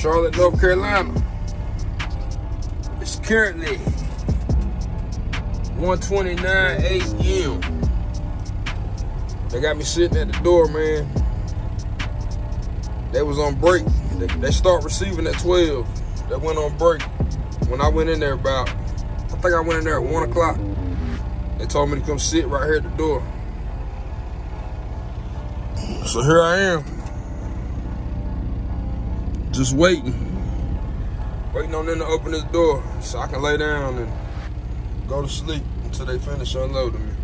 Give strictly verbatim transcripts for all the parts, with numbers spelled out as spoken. Charlotte, North Carolina. It's currently one twenty-nine A M They got me sitting at the door, man. They was on break. They, they start receiving at twelve. They went on break. When I went in there about, I think I went in there at one o'clock. They told me to come sit right here at the door. So here I am. Just waiting, waiting on them to open this door so I can lay down and go to sleep until they finish unloading me.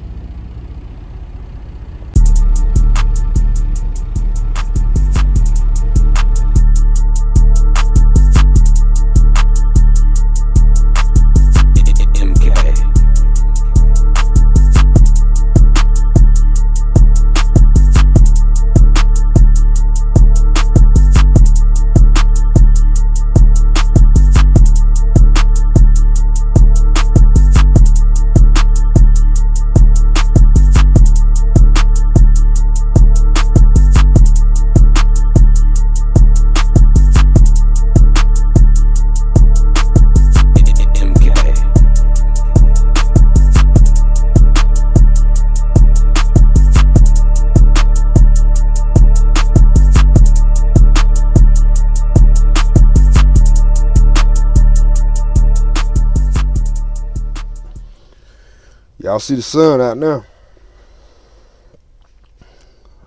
Y'all see the sun out now.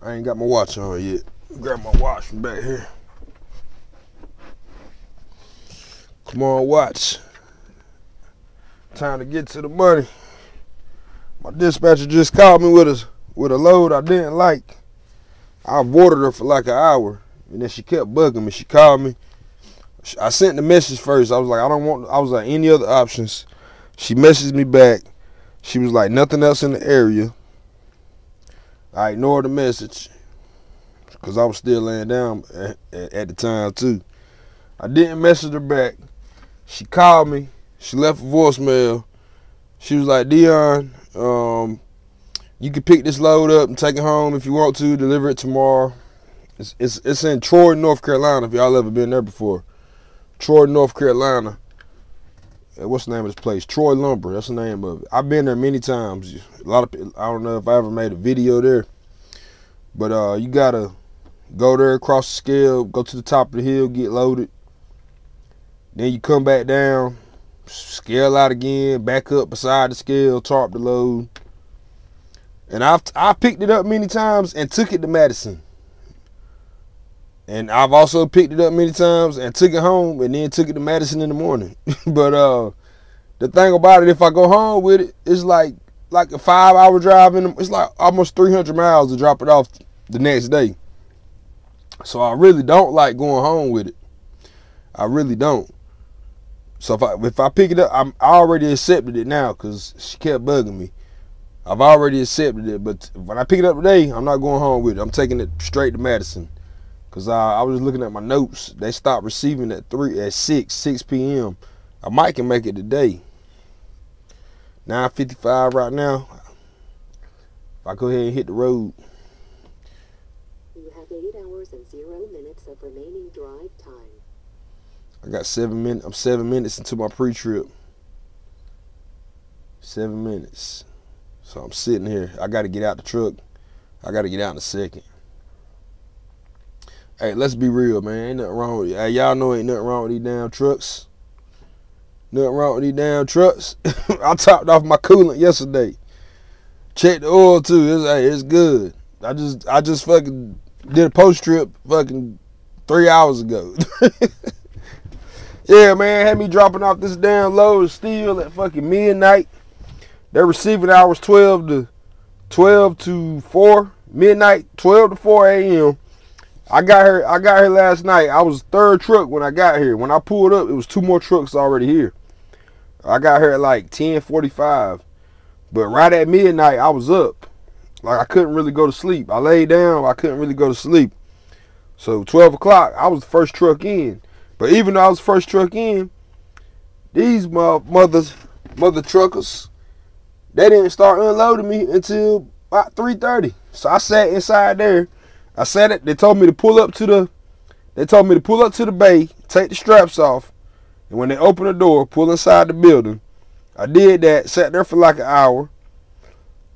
I ain't got my watch on yet. Grab my watch from back here. Come on, watch. Time to get to the money. My dispatcher just called me with a, with a load I didn't like. I avoided her for like an hour, and then she kept bugging me. She called me. I sent the message first. I was like, I don't want, I was like, any other options. She messaged me back. She was like, nothing else in the area. I ignored the message because I was still laying down at, at, at the time too. I didn't message her back. She called me. She left a voicemail. She was like, Dion, um, you can pick this load up and take it home if you want to. Deliver it tomorrow. It's, it's, it's in Troy, North Carolina, if y'all ever been there before. Troy, North Carolina. What's the name of this place? Troy Lumber. That's the name of it. I've been there many times. A lot of I don't know if I ever made a video there, but uh, you gotta go there, cross the scale, go to the top of the hill, get loaded. Then you come back down, scale out again, back up beside the scale, tarp the load. And I've I picked it up many times and took it to Madison. And I've also picked it up many times and took it home and then took it to Madison in the morning. But uh, the thing about it, if I go home with it, it's like like a five hour drive. In the, it's like almost three hundred miles to drop it off the next day. So I really don't like going home with it. I really don't. So if I, if I pick it up, I'm, I already accepted it now because she kept bugging me. I've already accepted it, but when I pick it up today, I'm not going home with it. I'm taking it straight to Madison because I, I was looking at my notes. They stopped receiving at three at six p m I might can make it today. nine fifty-five right now. If I go ahead and hit the road. You have eight hours and zero minutes of remaining drive time. I got seven minutes. I'm seven minutes into my pre-trip. Seven minutes. So I'm sitting here. I got to get out the truck. I got to get out in a second. Hey, let's be real, man. Ain't nothing wrong with you. Hey, y'all know ain't nothing wrong with these damn trucks. Nothing wrong with these damn trucks. I topped off my coolant yesterday. Checked the oil too. It's, hey, it's good. I just, I just fucking did a post trip fucking three hours ago. Yeah, man, had me dropping off this damn load of steel at fucking midnight. Their receiving hours twelve to twelve to four, midnight, twelve to four a m I got here. I got here last night. I was third truck when I got here. When I pulled up, it was two more trucks already here. I got here at like ten forty-five, but right at midnight I was up. Like I couldn't really go to sleep. I laid down. I couldn't really go to sleep. So twelve o'clock, I was the first truck in. But even though I was first truck in, these mothers, mother truckers, they didn't start unloading me until about three thirty. So I sat inside there. I sat it. They told me to pull up to the, they told me to pull up to the bay, take the straps off, and when they open the door, pull inside the building. I did that. Sat there for like an hour.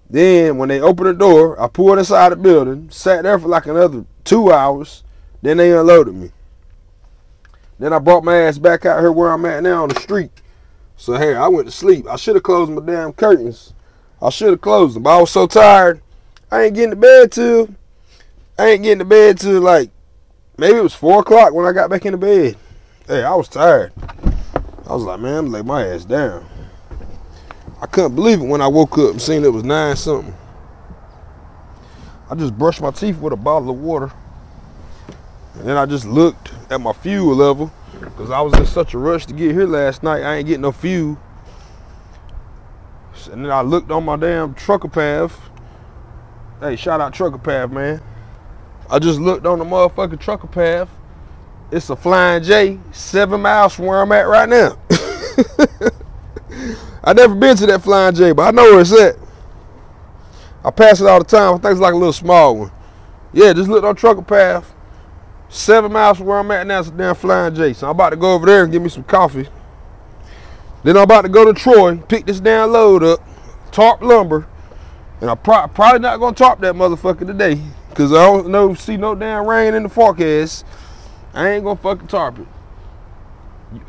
Then when they opened the door, I pulled inside the building, sat there for like another two hours. Then they unloaded me. Then I brought my ass back out here where I'm at now on the street. So here, I went to sleep. I should have closed my damn curtains. I should have closed them, but I was so tired. I ain't getting to bed till, I ain't getting to bed till like, maybe it was four o'clock when I got back into bed. Hey, I was tired. I was like, man, I'm gonna lay my ass down. I couldn't believe it when I woke up and seen it was nine something. I just brushed my teeth with a bottle of water. And then I just looked at my fuel level because I was in such a rush to get here last night. I ain't getting no fuel. And then I looked on my damn Trucker Path. Hey, shout out Trucker Path, man. I just looked on the motherfucking Trucker Path. It's a Flying J, seven miles from where I'm at right now. I never been to that Flying J, but I know where it's at. I pass it all the time. I think it's like a little small one. Yeah, just looked on Trucker Path. Seven miles from where I'm at now is a damn Flying J. So I'm about to go over there and get me some coffee. Then I'm about to go to Troy, pick this damn load up, tarp lumber. And I'm pro probably not going to tarp that motherfucker today because I don't know, see no damn rain in the forecast. I ain't going to fucking tarp it.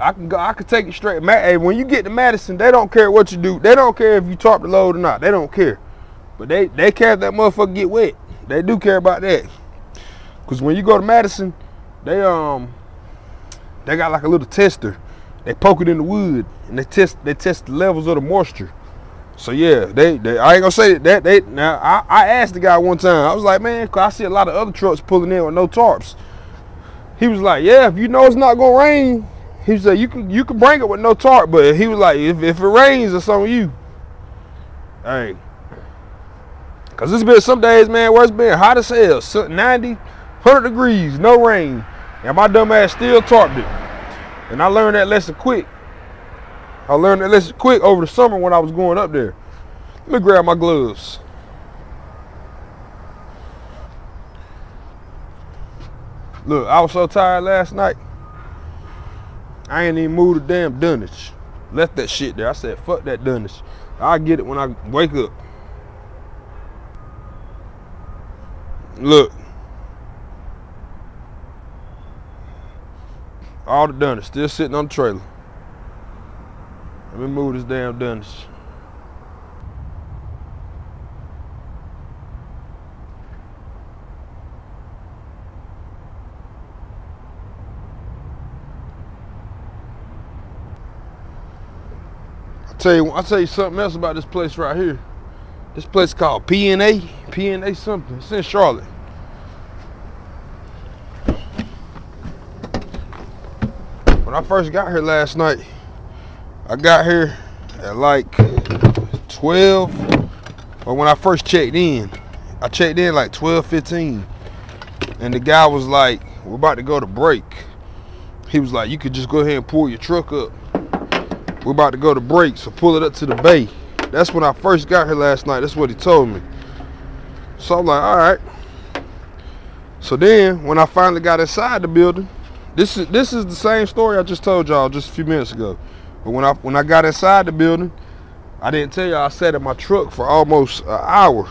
I can go, I can take it straight. Hey, when you get to Madison, they don't care what you do. They don't care if you tarp the load or not. They don't care. But they, they care if that motherfucker get wet. They do care about that. Cause when you go to Madison, they um they got like a little tester. They poke it in the wood and they test they test the levels of the moisture. So yeah, they, they I ain't gonna say that they now I, I asked the guy one time, I was like, man, cause I see a lot of other trucks pulling in with no tarps. He was like, yeah, if you know it's not gonna rain, he was like, you can you can bring it with no tarp, but he was like, if, if it rains, it's on you. Hey. Cause it's been some days, man, where it's been hot as hell, ninety, one hundred degrees, no rain, and my dumb ass still tarped it. And I learned that lesson quick. I learned that lesson quick over the summer when I was going up there. Let me grab my gloves. Look, I was so tired last night. I ain't even moved a damn dunnage. Left that shit there. I said, fuck that dunnage. I'll get it when I wake up. Look. All the dunnage still sitting on the trailer. Let me move this damn dunnage. I tell you, I tell you something else about this place right here. This place called P N A, P N A something. It's in Charlotte. When I first got here last night, I got here at like twelve, or when I first checked in, I checked in like twelve fifteen, and the guy was like, we're about to go to break. He was like, you could just go ahead and pull your truck up. We're about to go to break, so pull it up to the bay. That's when I first got here last night. That's what he told me. So I'm like, all right. So then when I finally got inside the building, this is this is the same story I just told y'all just a few minutes ago. But when I when I got inside the building, I didn't tell y'all I sat in my truck for almost an hour.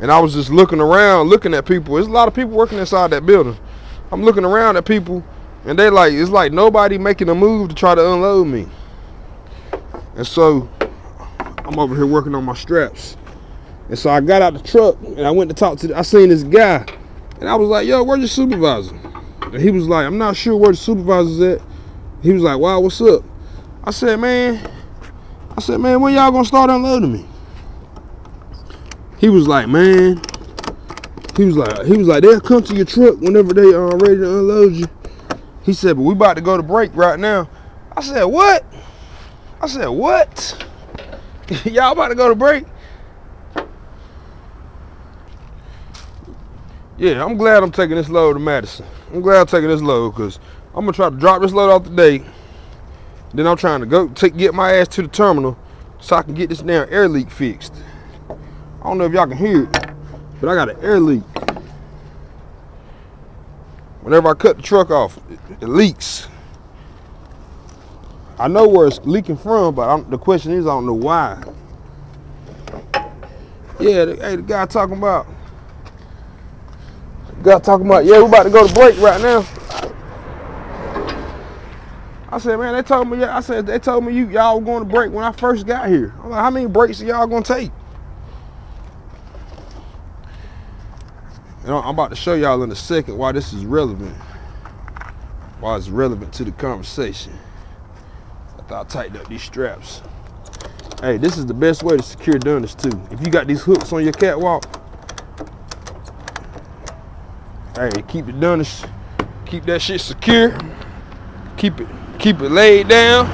And I was just looking around, looking at people. There's a lot of people working inside that building. I'm looking around at people, and they like, it's like nobody making a move to try to unload me. And so I'm over here working on my straps. And so I got out the truck and I went to talk to, the, I seen this guy. And I was like, yo, where's your supervisor? And he was like, I'm not sure where the supervisor's at. He was like, wow, what's up? I said, man, I said, man, when y'all gonna start unloading me? He was like, man, he was like, he was like, they'll come to your truck whenever they are uh, ready to unload you. He said, but we about to go to break right now. I said, what? I said, what? Y'all about to go to break? Yeah, I'm glad I'm taking this load to Madison. I'm glad I'm taking this load because I'm gonna try to drop this load off today. Then I'm trying to go take, get my ass to the terminal so I can get this damn air leak fixed. I don't know if y'all can hear it, but I got an air leak. Whenever I cut the truck off, it, it leaks. I know where it's leaking from, but I'm, the question is, I don't know why. Yeah, the, hey, the guy talking about. Got talking about, yeah, we're about to go to break right now. I said, man, they told me, I said, they told me you y'all were going to break when I first got here. I'm like, how many breaks are y'all gonna take? And I'm about to show y'all in a second why this is relevant. Why it's relevant to the conversation. After I tighten up these straps. Hey, this is the best way to secure dunnage too. If you got these hooks on your catwalk, hey, keep it done, keep that shit secure. Keep it, keep it laid down.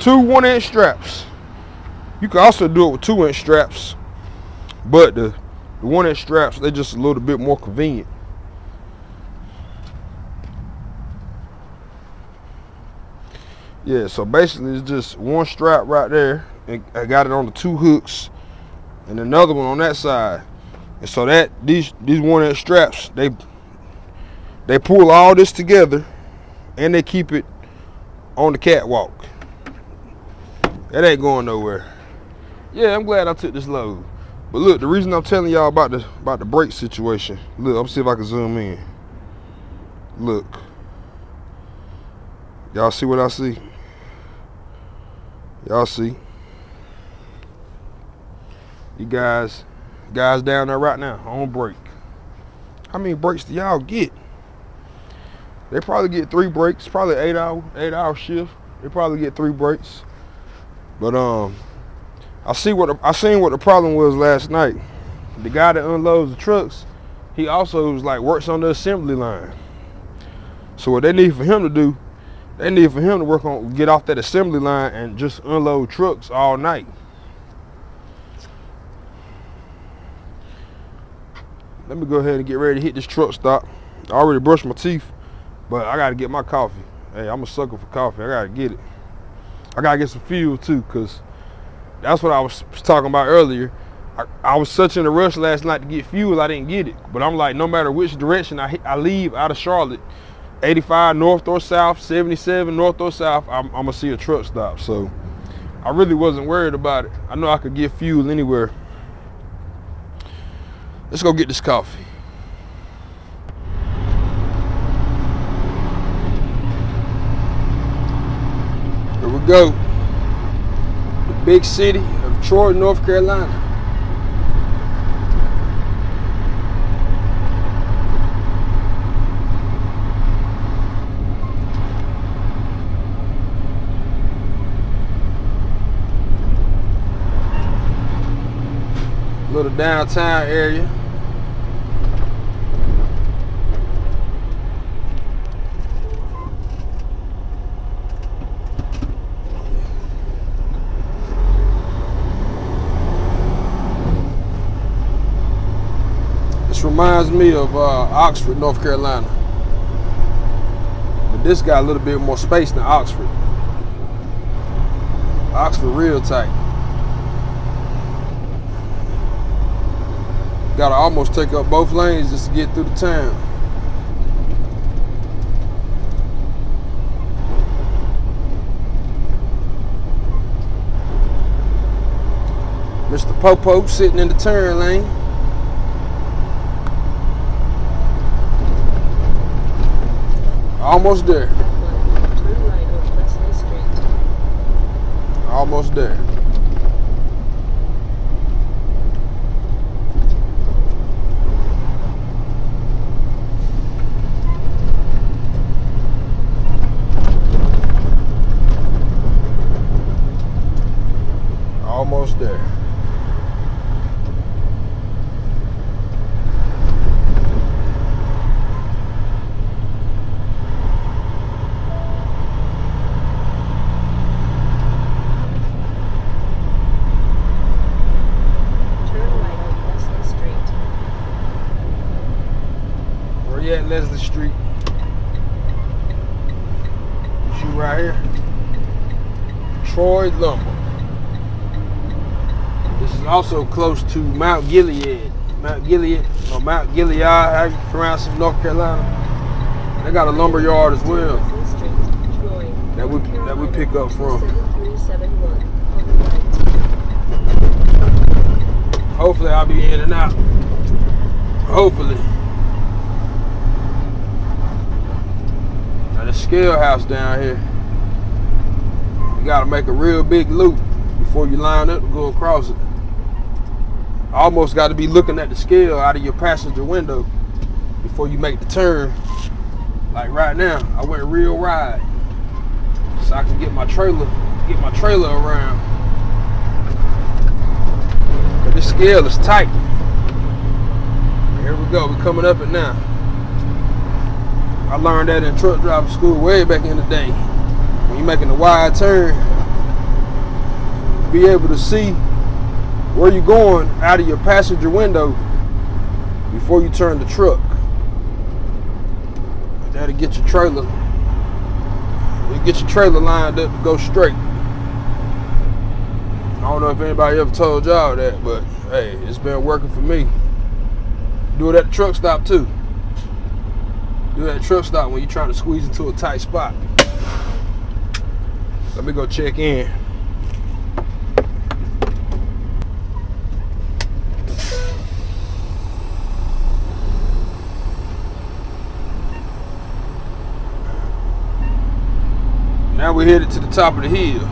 Two one-inch straps. You can also do it with two-inch straps, but the, the one-inch straps, they're just a little bit more convenient. Yeah, so basically it's just one strap right there, and I got it on the two hooks, and another one on that side. And so that these these one-inch straps, they they pull all this together and they keep it on the catwalk. That ain't going nowhere. Yeah, I'm glad I took this load. But look, the reason I'm telling y'all about the about the brake situation, look, I'm see if I can zoom in. Look. Y'all see what I see? Y'all see? You guys. Guys down there right now on break. How many breaks do y'all get? They probably get three breaks, probably eight hour, eight hour shift. They probably get three breaks. But um, I see what the, I seen what the problem was last night. The guy that unloads the trucks, he also was like works on the assembly line. So what they need for him to do, they need for him to work on get off that assembly line and just unload trucks all night. Let me go ahead and get ready to hit this truck stop. I already brushed my teeth, but I gotta get my coffee. Hey, I'm a sucker for coffee. I gotta get it. I gotta get some fuel too, cause that's what I was talking about earlier. I, I was such in a rush last night to get fuel, I didn't get it. But I'm like, no matter which direction I, hit, I leave out of Charlotte, eighty-five north or south, seventy-seven north or south, I'm, I'm gonna see a truck stop. So I really wasn't worried about it. I know I could get fuel anywhere. Let's go get this coffee. Here we go. The big city of Troy, North Carolina. Little downtown area. reminds me of uh, Oxford, North Carolina. But this got a little bit more space than Oxford. Oxford real tight. Gotta almost take up both lanes just to get through the town. Mister Popo sitting in the turn lane. Almost there. Almost there. Almost there. Leslie Street. This you right here. Troy Lumber. This is also close to Mount Gilead. Mount Gilead, or Mount Gilead, how you pronounce it, North Carolina. They got a lumber yard as well that we, that we pick up from. Hopefully I'll be in and out. Hopefully. The scale house down here, you gotta make a real big loop before you line up and go across it. Almost got to be looking at the scale out of your passenger window before you make the turn. Like right now I went real wide so I can get my trailer get my trailer around, but this scale is tight. Here we go, we're coming up it now. I learned that in truck driver school way back in the day. When you're making a wide turn, be able to see where you're going out of your passenger window before you turn the truck. That'll get your trailer. You get your trailer lined up to go straight. I don't know if anybody ever told y'all that, but hey, it's been working for me. Do it at the truck stop too. Do that truck stop when you're trying to squeeze into a tight spot. Let me go check in. Now we're headed to the top of the hill.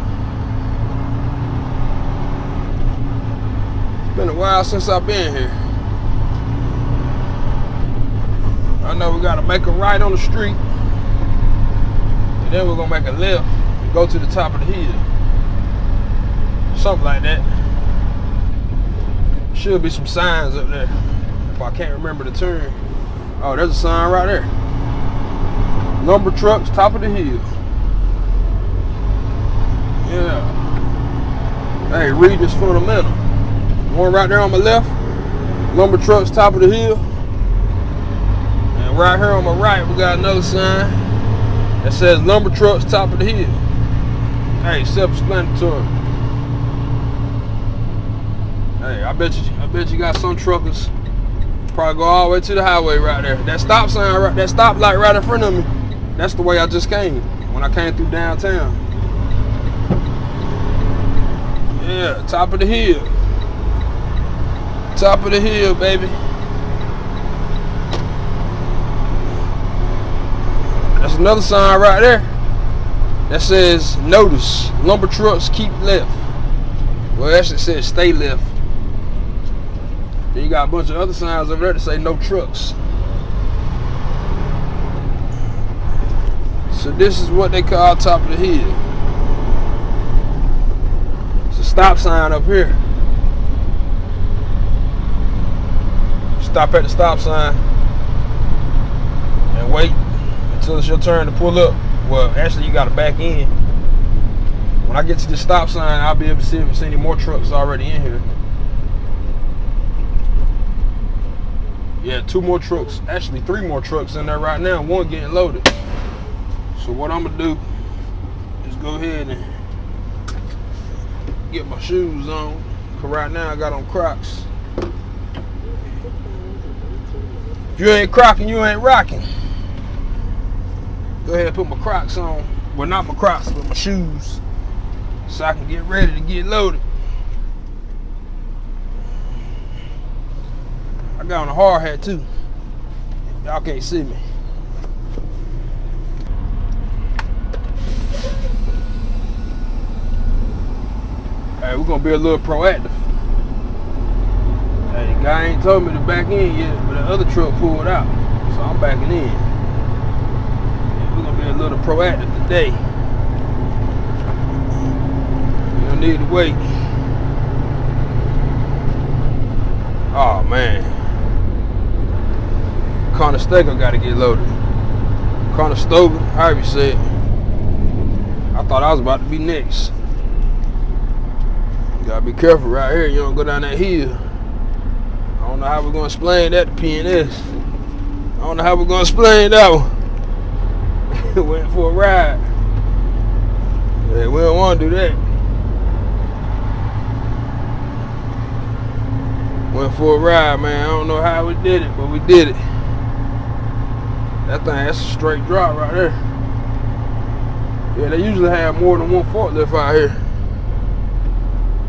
It's been a while since I've been here. I know we gotta make a right on the street, and then we're gonna make a left and go to the top of the hill. Something like that. Should be some signs up there if I can't remember the turn. Oh, there's a sign right there. Lumber trucks, top of the hill. Yeah. Hey, reading is fundamental. One right there on my left, lumber trucks, top of the hill. Right here on my right, we got another sign that says lumber trucks, top of the hill. Hey, self-explanatory. Hey, I bet you, I bet you got some truckers probably go all the way to the highway right there. That stop sign, right, that stop light right in front of me, that's the way I just came when I came through downtown. Yeah, top of the hill. Top of the hill, baby. There's another sign right there that says notice lumber trucks keep left. Well, it actually says stay left. Then you got a bunch of other signs over there that say no trucks. So this is what they call top of the hill. It's a stop sign up here. Stop at the stop sign and wait until it's your turn to pull up. Well, actually you gotta back in. When I get to the stop sign, I'll be able to see if there's any more trucks already in here. Yeah, two more trucks, actually three more trucks in there right now, one getting loaded. So what I'm gonna do is go ahead and get my shoes on, cause right now I got on Crocs. If you ain't crocking, you ain't rocking. Go ahead and put my Crocs on. Well, not my Crocs, but my shoes, so I can get ready to get loaded. I got on a hard hat too. Y'all can't see me. Hey, we're gonna be a little proactive. Hey, the guy ain't told me to back in yet, but the other truck pulled out, so I'm backing in. Hey, we're gonna be a little proactive today. You don't need to wait. Oh man. Conestoga gotta get loaded. Conestoga, however you say it. I thought I was about to be next. You gotta be careful right here, you don't go down that hill. I don't know how we're gonna explain that to P N S. I don't know how we're gonna explain that one. Went for a ride. Yeah, we don't wanna do that. Went for a ride, man. I don't know how we did it, but we did it. That thing, that's a straight drop right there. Yeah, they usually have more than one forklift out here.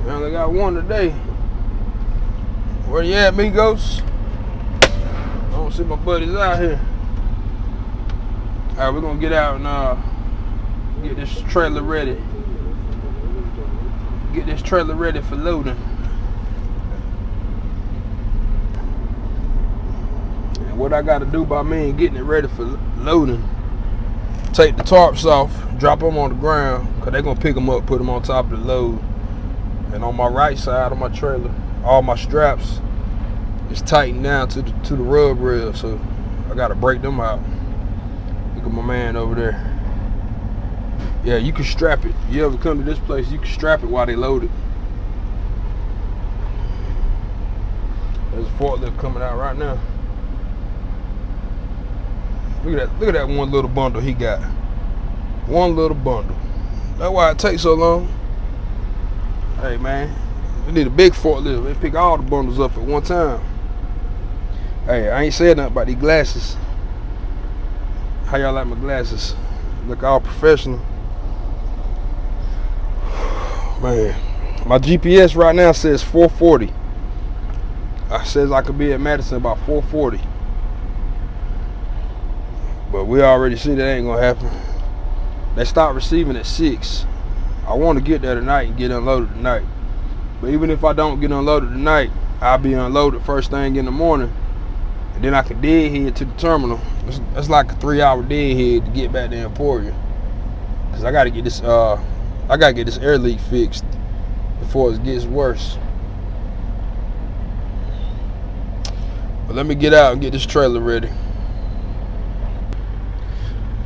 They only got one today. Where you at, Migos? I don't see my buddies out here. All right, we're gonna get out and uh, get this trailer ready. Get this trailer ready for loading. What I gotta do by me and getting it ready for loading, take the tarps off, drop them on the ground, cause they're gonna pick them up, put them on top of the load. And on my right side of my trailer, all my straps is tightened down to the, to the rub rail, so I gotta break them out. Look at my man over there. Yeah, you can strap it. You ever come to this place, you can strap it while they load it. There's a forklift coming out right now. Look at that, look at that one little bundle he got. One little bundle. That's why it takes so long. Hey man, we need a big forklift. They pick all the bundles up at one time. Hey, I ain't said nothing about these glasses. How y'all like my glasses? Look all professional. Man, my G P S right now says four forty. It says I could be at Madison by four forty. But we already see that ain't gonna happen. They stopped receiving at six. I want to get there tonight and get unloaded tonight. But even if I don't get unloaded tonight, I'll be unloaded first thing in the morning, and then I can deadhead to the terminal. It's, it's like a three-hour deadhead to get back to Emporia, cause I gotta get this. Uh, I gotta get this air leak fixed before it gets worse. But let me get out and get this trailer ready.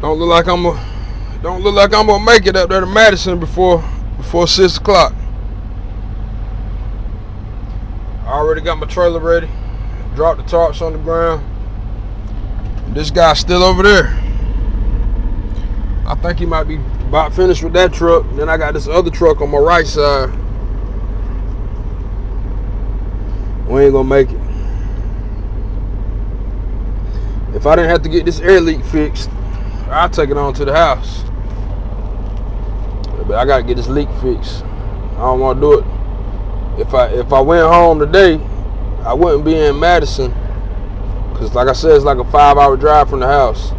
Don't look like I'm a, don't look like I'm gonna make it up there to Madison before before six o'clock. I already got my trailer ready. Dropped the tarps on the ground. This guy's still over there. I think he might be about finished with that truck. Then I got this other truck on my right side. We ain't gonna make it. If I didn't have to get this air leak fixed, I'll take it on to the house. But I gotta get this leak fixed. I don't wanna do it. If I if I went home today, I wouldn't be in Madison. Cause like I said, it's like a five hour drive from the house.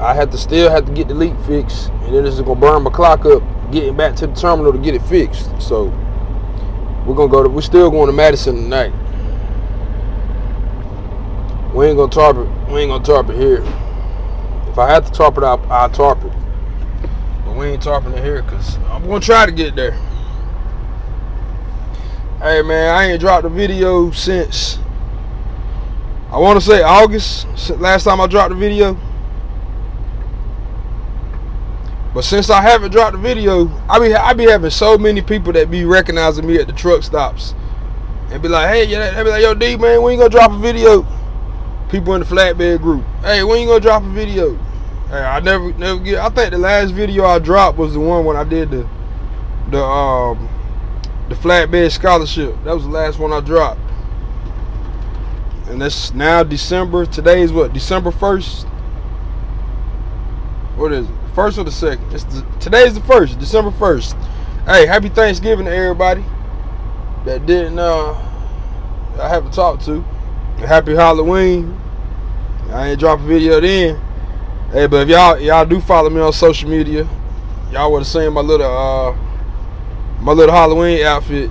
I have to still have to get the leak fixed, and then it's gonna burn my clock up getting back to the terminal to get it fixed. So we're gonna go to we're still going to Madison tonight. We ain't gonna tarp it, we ain't gonna tarp it here. If I have to tarp it, I'll, I'll tarp it. But we ain't tarping it here, cause I'm gonna try to get there. Hey man, I ain't dropped a video since, I wanna say August, last time I dropped a video. But since I haven't dropped a video, I be, I be having so many people that be recognizing me at the truck stops. and be like, hey, yeah, they be like, yo, D, man, when you gonna drop a video? People in the flatbed group, hey, when you gonna drop a video? Hey, I never, never get. I think the last video I dropped was the one when I did the, the, um, the flatbed scholarship. That was the last one I dropped. And that's now December. Today is what, December first? What is it? First or the second? It's the, today's the first, December first. Hey, happy Thanksgiving to everybody that didn't, uh, I haven't talked to. Happy Halloween. I ain't dropped a video then. Hey, but if y'all y'all do follow me on social media, y'all would have seen my little, uh, my little Halloween outfit.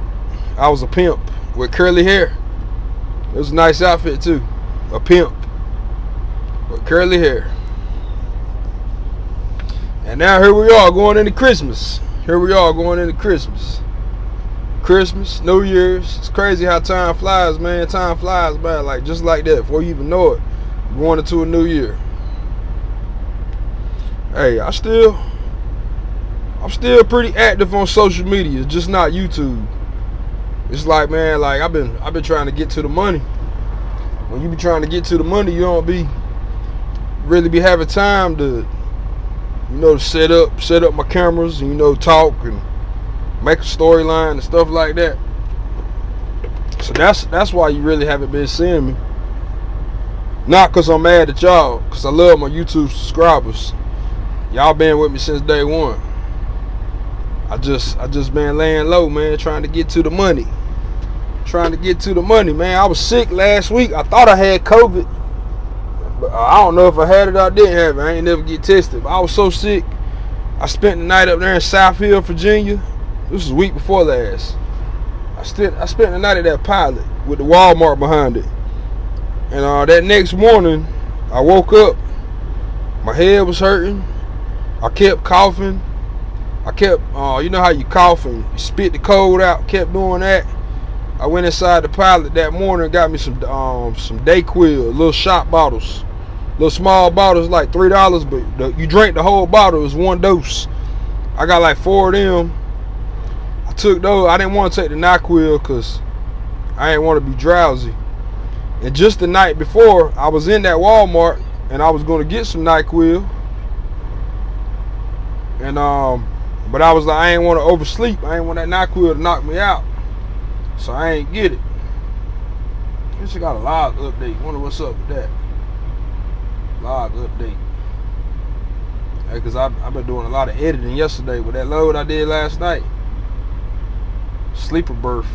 I was a pimp with curly hair. It was a nice outfit too. A pimp with curly hair. And now here we are going into Christmas. Here we are going into Christmas. Christmas, New Year's. It's crazy how time flies, man. Time flies, man. Like just like that, before you even know it, you're going into a new year. Hey, I still, I'm still pretty active on social media. It's just not YouTube. It's like, man, like I've been, I've been trying to get to the money. When you be trying to get to the money, you don't be really be having time to, you know, set up, set up my cameras, and you know, talk and make a storyline and stuff like that. So that's that's why you really haven't been seeing me. Not cause I'm mad at y'all, cause I love my YouTube subscribers. Y'all been with me since day one. I just I just been laying low, man, trying to get to the money, trying to get to the money, man. I was sick last week. I thought I had COVID. But I don't know if I had it or I didn't have it. I ain't never get tested. But I was so sick, I spent the night up there in South Hill, Virginia. This was week before last. I spent I spent the night at that Pilot with the Walmart behind it. And uh, that next morning, I woke up. My head was hurting. I kept coughing. I kept, uh, you know how you cough and you spit the cold out. Kept doing that. I went inside the Pilot that morning and got me some um, some Dayquil, little shot bottles. Little small bottles, like three dollars, but the, you drink the whole bottle, it's one dose. I got like four of them. I took those. I didn't want to take the NyQuil because I didn't want to be drowsy. And just the night before, I was in that Walmart and I was going to get some NyQuil. And, um, but I was like, I ain't want to oversleep. I ain't want that NyQuil to knock me out. So I ain't get it. This got a live update. Wonder what's up with that. Log update. Because hey, I've, I've been doing a lot of editing yesterday with that load I did last night. Sleeper berth.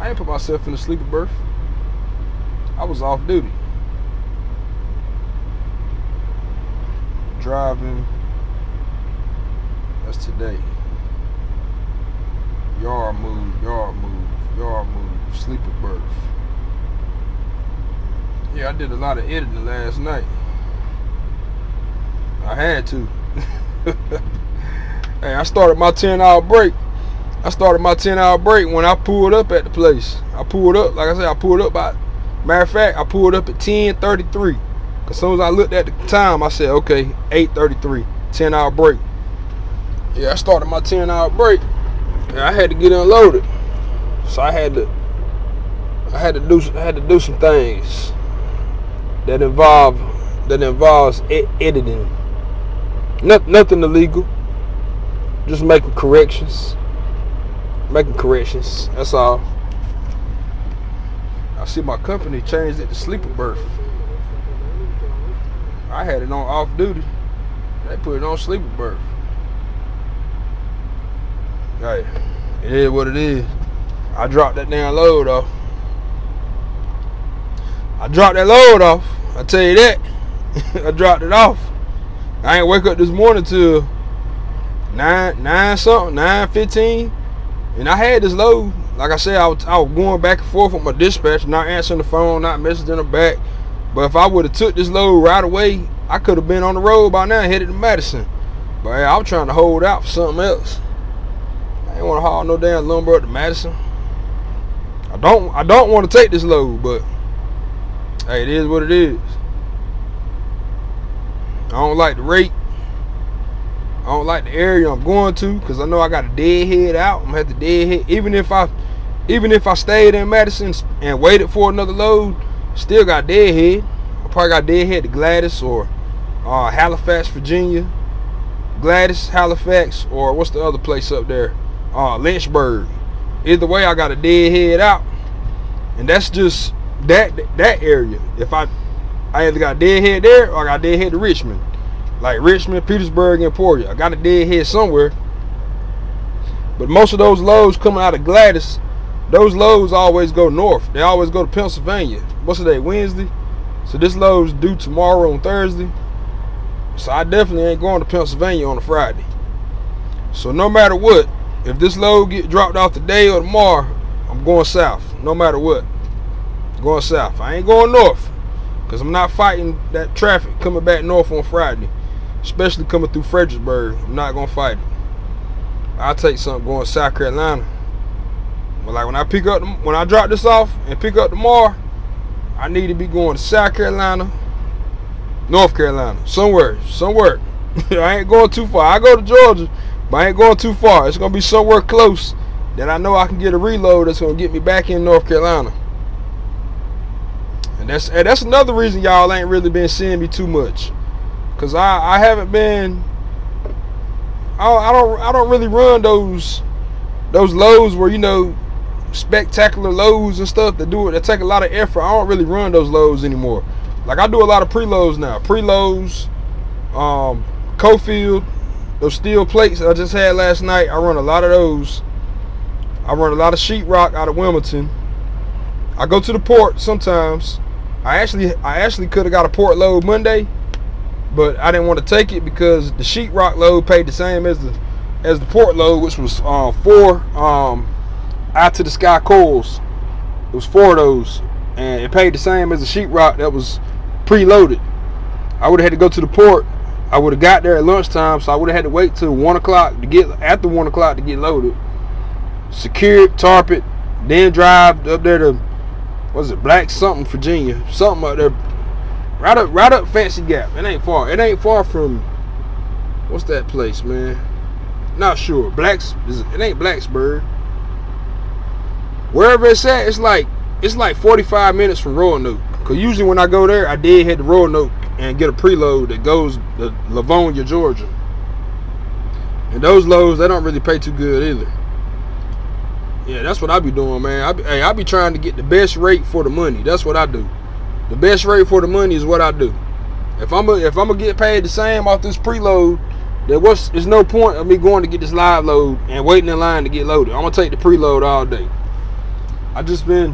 I didn't put myself in a sleeper berth. I was off duty. Driving. That's today. Yard move, yard move, yard move, sleeper berth. Yeah, I did a lot of editing last night. I had to. Hey, I started my ten hour break. I started my ten hour break when I pulled up at the place. I pulled up, like I said, I pulled up by, matter of fact, I pulled up at ten thirty-three. As soon as I looked at the time, I said, okay, eight thirty-three, ten hour break. Yeah, I started my ten hour break, and I had to get unloaded. So I had to, I had to do, I had to do some things that involve that involves e editing. Not, nothing illegal. Just making corrections. Making corrections. That's all. I see my company changed it to sleeper berth. I had it on off duty. They put it on sleeper berth. Hey, it is what it is. I dropped that damn load off. I dropped that load off. I tell you that. I dropped it off. I ain't wake up this morning till nine, nine something, nine fifteen, and I had this load. Like I said, I was, I was going back and forth with my dispatch, not answering the phone, not messaging her back. But if I would have took this load right away, I could have been on the road by now, headed to Madison. But hey, I was trying to hold out for something else. I ain't want to haul no damn lumber up to Madison. I don't, I don't want to take this load, but hey, it is what it is. I don't like the rate. I don't like the area I'm going to, because I know I got a deadhead out. I'm going to have to deadhead. Even if I Even if I stayed in Madison and waited for another load, still got deadhead. I probably got deadhead to Gladys or uh, Halifax, Virginia. Gladys, Halifax, or what's the other place up there? Uh, Lynchburg. Either way, I got a deadhead out. And that's just that that area. If I I either got deadhead there or I got deadhead to Richmond. Like Richmond, Petersburg, and Emporia. I got a deadhead somewhere. But most of those loads coming out of Gladys, those loads always go north. They always go to Pennsylvania. What's today? Wednesday. So this load's due tomorrow on Thursday. So I definitely ain't going to Pennsylvania on a Friday. So no matter what, if this load get dropped off today or tomorrow, I'm going south. No matter what. Going south. I ain't going north. Because I'm not fighting that traffic coming back north on Friday. Especially coming through Fredericksburg. I'm not going to fight it. I'll take something going to South Carolina. But like when I pick up, when I drop this off and pick up tomorrow, I need to be going to South Carolina, North Carolina, somewhere, somewhere. I ain't going too far. I go to Georgia, but I ain't going too far. It's going to be somewhere close that I know I can get a reload that's going to get me back in North Carolina. And that's, and that's another reason y'all ain't really been seeing me too much. Because I, I haven't been... I don't I don't really run those those loads where, you know, spectacular loads and stuff that do it that take a lot of effort. I don't really run those loads anymore. Like I do a lot of preloads now. Preloads, um, Cofield, those steel plates that I just had last night. I run a lot of those. I run a lot of sheetrock out of Wilmington. I go to the port sometimes. I actually I actually could have got a port load Monday, but I didn't want to take it because the sheetrock load paid the same as the as the port load, which was uh, four um, eye to the sky coils. It was four of those, and it paid the same as the sheetrock that was preloaded. I would have had to go to the port. I would have got there at lunchtime, so I would have had to wait till one o'clock to get after one o'clock to get loaded, secured, tarp it, then drive up there to what is it, Black something, Virginia, something up there. Right up, right up Fancy Gap. It ain't far. It ain't far from, what's that place, man? Not sure. Blacks. It ain't Blacksburg. Wherever it's at, it's like it's like forty-five minutes from Roanoke. Cause usually when I go there, I did head to Roanoke and get a preload that goes to Livonia, Georgia. And those loads, they don't really pay too good either. Yeah, that's what I be doing, man. I be, hey, I be trying to get the best rate for the money. That's what I do. The best rate for the money is what I do. If I'm a, if I'm gonna get paid the same off this preload, there was there's no point of me going to get this live load and waiting in line to get loaded. I'm gonna take the preload all day. I just been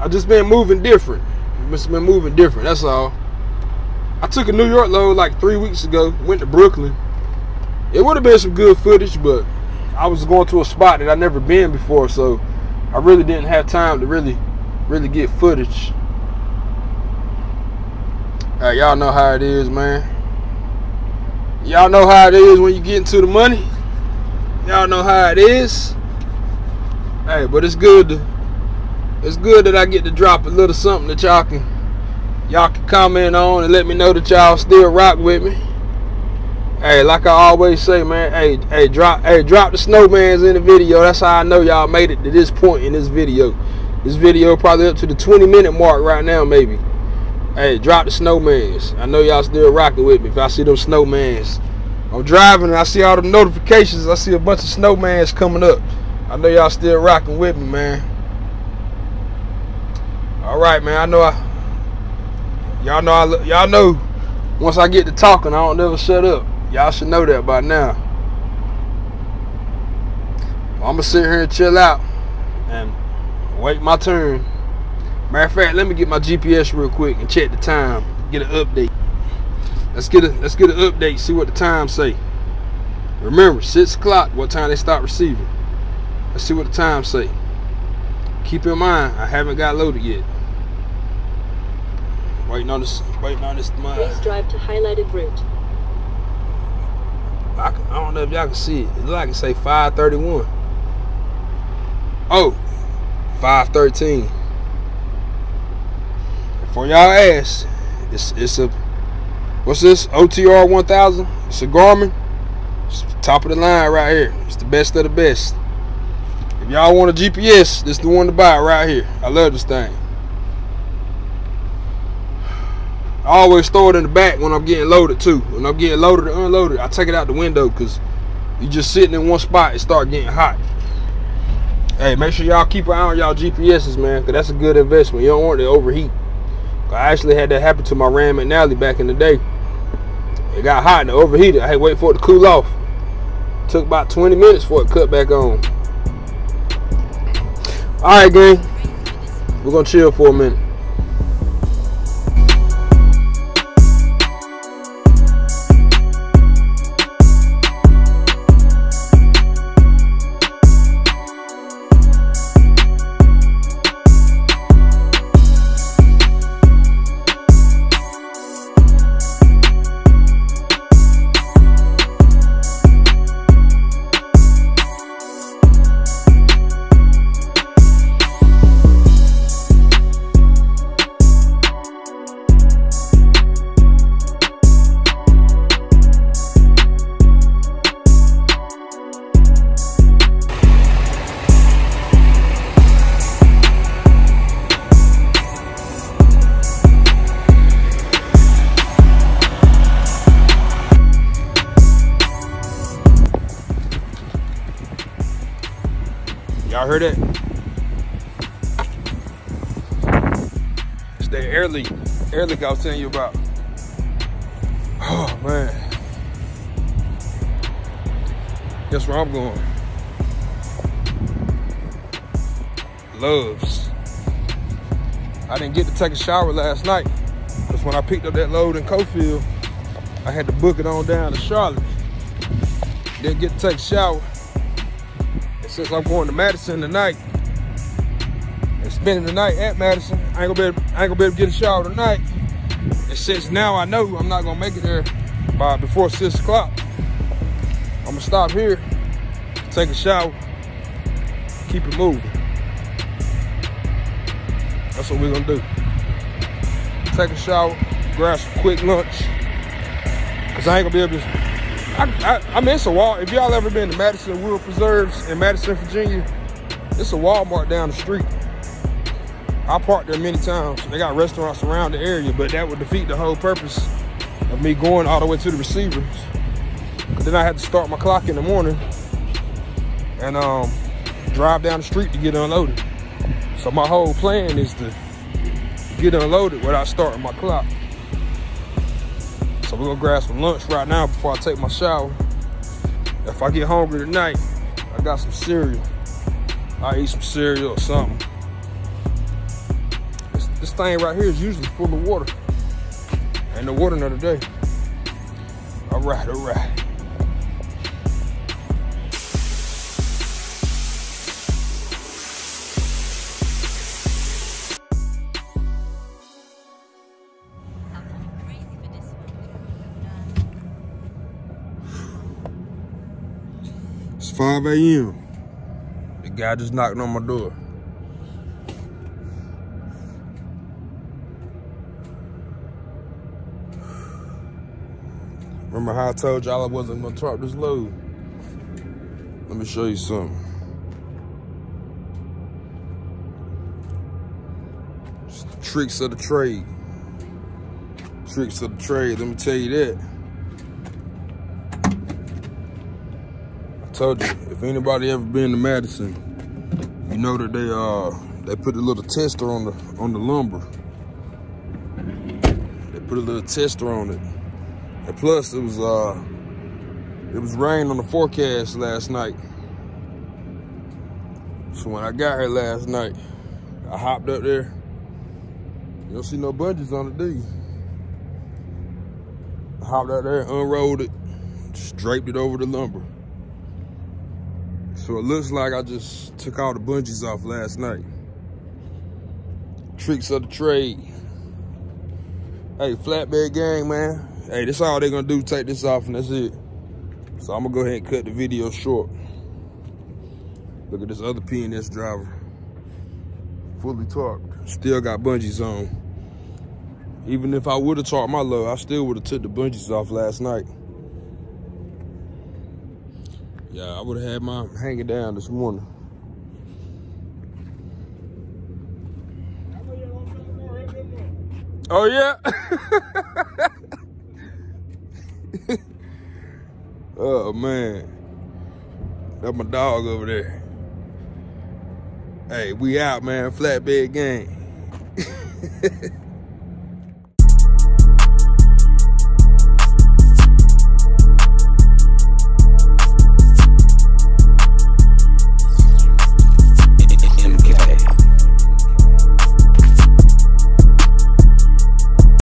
I just been moving different. Must have been moving different. That's all. I took a New York load like three weeks ago. Went to Brooklyn. It would have been some good footage, but I was going to a spot that I never been before, so I really didn't have time to really really get footage. Hey, y'all know how it is, man. Y'all know how it is when you get into the money. Y'all know how it is. Hey, but it's good to, it's good that I get to drop a little something that y'all can y'all can comment on and let me know that y'all still rock with me. Hey, like I always say, man, hey, hey, drop hey, drop the snowmans in the video. That's how I know y'all made it to this point in this video. This video probably up to the twenty minute mark right now, maybe. Hey, drop the snowmans. I know y'all still rocking with me. If I see them snowmans, I'm driving and I see all the notifications. I see a bunch of snowmans coming up. I know y'all still rocking with me, man. All right, man. I know I. Y'all know I. Y'all know. Once I get to talking, I don't never shut up. Y'all should know that by now. Well, I'ma sit here and chill out and wait my turn. Matter of fact, let me get my G P S real quick and check the time. Get an update. Let's get a let's get an update. See what the time say. Remember, six o'clock. What time they start receiving? Let's see what the time say. Keep in mind, I haven't got loaded yet. Waiting on this. Waiting on this. My, Please drive to highlighted route. I, can, I don't know if y'all can see it. It looks like it say five thirty-one. Oh, five thirteen. For y'all ass, it's it's a what's this? O T R one thousand. It's a Garmin. It's top of the line right here. It's the best of the best. If y'all want a G P S, this the one to buy right here. I love this thing. I always throw it in the back when I'm getting loaded too. When I'm getting loaded or unloaded, I take it out the window because you just sitting in one spot and start getting hot. Hey, make sure y'all keep an eye on y'all G P S's, man, because that's a good investment. You don't want it to overheat. I actually had that happen to my Ram McNally back in the day. It got hot and it overheated. I had to wait for it to cool off. It took about twenty minutes for it to cut back on. Alright, gang. We're going to chill for a minute. Y'all heard it? It's that air leak. Air leak I was telling you about. Oh, man. Guess where I'm going. Loves. I didn't get to take a shower last night. Because when I picked up that load in Cofield, I had to book it on down to Charlotte. Didn't get to take a shower. Since I'm going to Madison tonight and spending the night at Madison, I ain't gonna be able, I ain't gonna be able to get a shower tonight. And since now I know I'm not gonna make it there by before six o'clock, I'm gonna stop here, take a shower, keep it moving. That's what we're gonna do. Take a shower, grab some quick lunch, cause I ain't gonna be able to. I, I, I mean, it's a wall. If y'all ever been to Madison World Preserves in Madison, Virginia, it's a Walmart down the street. I parked there many times. They got restaurants around the area, but that would defeat the whole purpose of me going all the way to the receivers. Cause then I had to start my clock in the morning and um, drive down the street to get unloaded. So my whole plan is to get unloaded without starting my clock. So we're gonna grab some lunch right now before I take my shower. If I get hungry tonight, I got some cereal. I eat some cereal or something. This, this thing right here is usually full of water. Ain't no water another day. All right, all right. five A M The guy just knocked on my door. Remember how I told y'all I wasn't gonna drop this load? Let me show you something. It's the tricks of the trade. Tricks of the trade, let me tell you that. Told you, if anybody ever been to Madison, you know that they uh they put a little tester on the on the lumber. They put a little tester on it. And plus it was uh it was rain on the forecast last night. So when I got here last night, I hopped up there. You don't see no budgies on it, do you? I hopped up there, unrolled it, just draped it over the lumber. So it looks like I just took all the bungees off last night. Tricks of the trade. Hey, flatbed gang, man. Hey, that's all they're gonna do, take this off and that's it. So I'm gonna go ahead and cut the video short. Look at this other P N S driver. Fully torqued, still got bungees on. Even if I would've torqued my load, I still would've took the bungees off last night. Yeah, I would have had mine hanging down this morning. Oh yeah. Oh man, that's my dog over there. Hey, we out, man. Flatbed gang.